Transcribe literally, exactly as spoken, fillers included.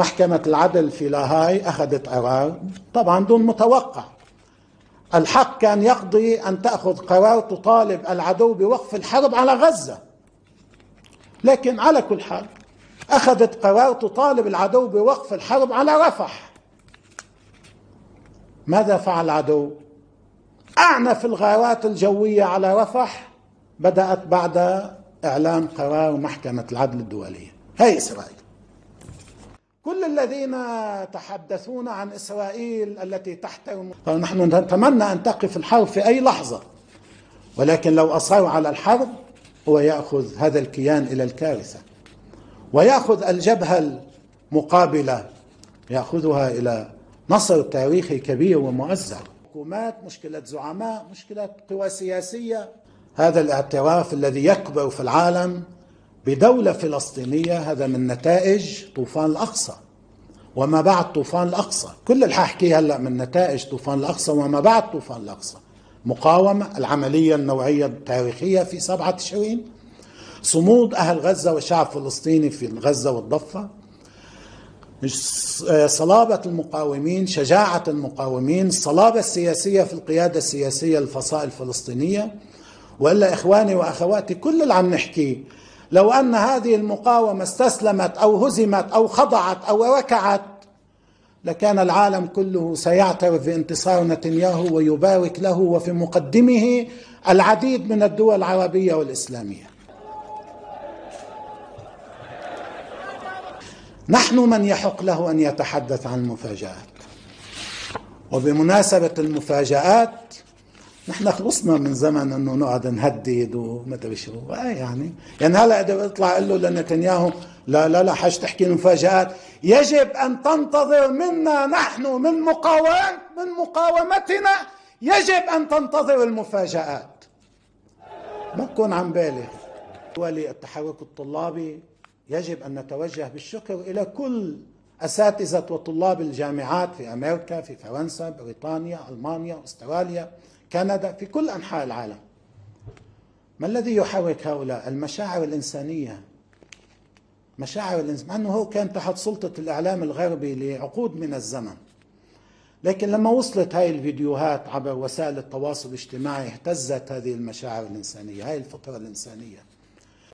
محكمة العدل في لاهاي أخذت قرار طبعا دون متوقع. الحق كان يقضي أن تأخذ قرار تطالب العدو بوقف الحرب على غزة، لكن على كل حال أخذت قرار تطالب العدو بوقف الحرب على رفح. ماذا فعل العدو؟ أعنف الغارات الجوية على رفح، بدأت بعد إعلان قرار محكمة العدل الدولية. هي إسرائيل. كل الذين تحدثون عن إسرائيل التي تحترم، نحن نتمنى أن تقف الحرب في أي لحظة، ولكن لو أصروا على الحرب هو يأخذ هذا الكيان إلى الكارثة، ويأخذ الجبهة المقابلة يأخذها إلى نصر تاريخي كبير ومؤزر. حكومات، مشكلة زعماء، مشكلة قوى سياسية. هذا الاعتراف الذي يكبر في العالم بدولة فلسطينية هذا من نتائج طوفان الأقصى وما بعد طوفان الأقصى. كل اللي هحكيه هلا من نتائج طوفان الأقصى وما بعد طوفان الأقصى: مقاومة، العملية النوعية التاريخية في سبعة تشرين، صمود أهل غزة والشعب الفلسطيني في غزة والضفة، صلابة المقاومين، شجاعة المقاومين، الصلابة السياسية في القيادة السياسية للفصائل الفلسطينية. وإلا إخواني وأخواتي، كل اللي عم نحكيه لو أن هذه المقاومة استسلمت أو هزمت أو خضعت أو ركعت لكان العالم كله سيعترف بانتصار نتنياهو ويبارك له، وفي مقدمه العديد من الدول العربية والإسلامية. نحن من يحق له أن يتحدث عن المفاجآت. وبمناسبة المفاجآت، نحن خلصنا من زمن انه نقعد نهدد وما ادري شو، يعني يعني هلا اذا بيطلع قال له لنتنياهو لا لا لا حاج تحكي مفاجآت، يجب ان تنتظر منا نحن من مقاومة من مقاومتنا يجب ان تنتظر المفاجآت. ما بكون عم بالغ. ولي التحرك الطلابي يجب ان نتوجه بالشكر الى كل اساتذة وطلاب الجامعات في امريكا، في فرنسا، بريطانيا، المانيا، استراليا، كندا، في كل أنحاء العالم. ما الذي يحرك هؤلاء؟ المشاعر الإنسانية. مشاعر الإنسان، مع أنه هو كان تحت سلطة الإعلام الغربي لعقود من الزمن، لكن لما وصلت هاي الفيديوهات عبر وسائل التواصل الاجتماعي اهتزت هذه المشاعر الإنسانية، هاي الفطرة الإنسانية.